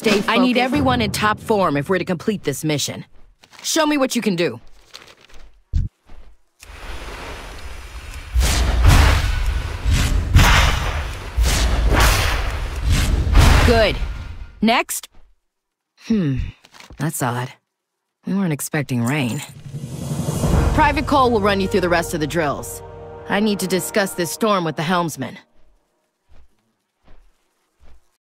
Stay focused. I need everyone in top form if we're to complete this mission. Show me what you can do. Good. Next? That's odd. We weren't expecting rain. Private Cole will run you through the rest of the drills. I need to discuss this storm with the helmsman.